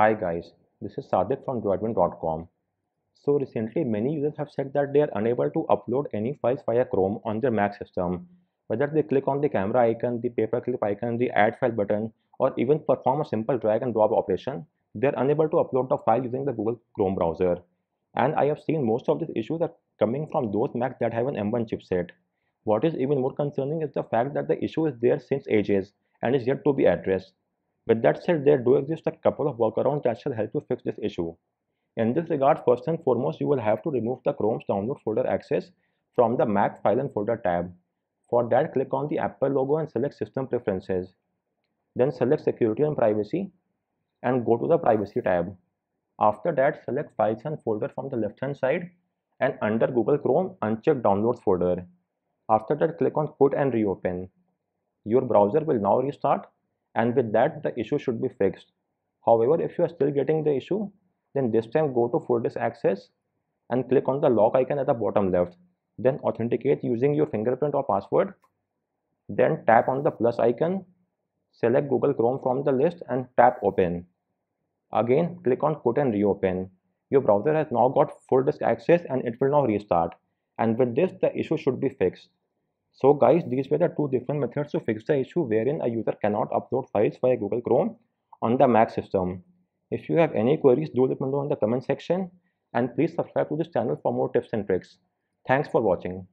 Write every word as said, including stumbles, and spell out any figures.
Hi guys, this is Sadiq from Droidwin dot com. So recently many users have said that they are unable to upload any files via Chrome on their Mac system. Whether they click on the camera icon, the paperclip icon, the add file button, or even perform a simple drag and drop operation, they are unable to upload the file using the Google Chrome browser. And I have seen most of these issues are coming from those Macs that have an M one chipset. What is even more concerning is the fact that the issue is there since ages and is yet to be addressed. With that said, there do exist a couple of workarounds that shall help you fix this issue. In this regard, first and foremost, you will have to remove the Chrome's download folder access from the Mac File and Folder tab. For that, click on the Apple logo and select System Preferences. Then select Security and Privacy and go to the Privacy tab. After that, select Files and Folder from the left hand side and under Google Chrome, uncheck Downloads folder. After that, click on Quit and Reopen. Your browser will now restart, and with that the issue should be fixed. However, if you are still getting the issue, then this time go to full disk access and click on the lock icon at the bottom left. Then authenticate using your fingerprint or password. Then tap on the plus icon, select Google Chrome from the list and tap open. Again, click on Quit and Reopen. Your browser has now got full disk access and it will now restart. And with this, the issue should be fixed. So guys, these were the two different methods to fix the issue wherein a user cannot upload files via Google Chrome on the Mac system. If you have any queries, do let me know in the comment section, and please subscribe to this channel for more tips and tricks. Thanks for watching.